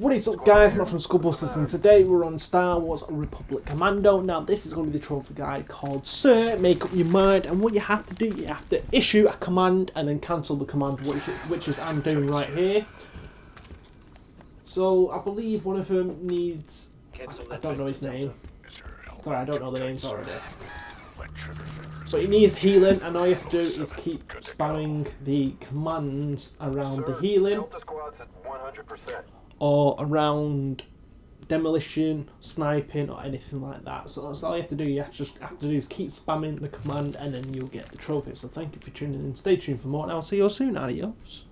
What is up guys, Matt from Skullbusters, and today we're on Star Wars Republic Commando. Now this is going to be the trophy guide called Sir Make Up Your Mind, and what you have to do, you have to issue a command and then cancel the command, which is I'm doing right here. So I believe one of them needs, I don't know his name, sorry I don't know the names already. But it needs healing, and all you have to do is keep spamming the commands around the healing. Or around demolition, sniping, or anything like that. So that's all you have to do. You just have to do is keep spamming the command, and then you'll get the trophy. So thank you for tuning in. Stay tuned for more, and I'll see you all soon. Adios.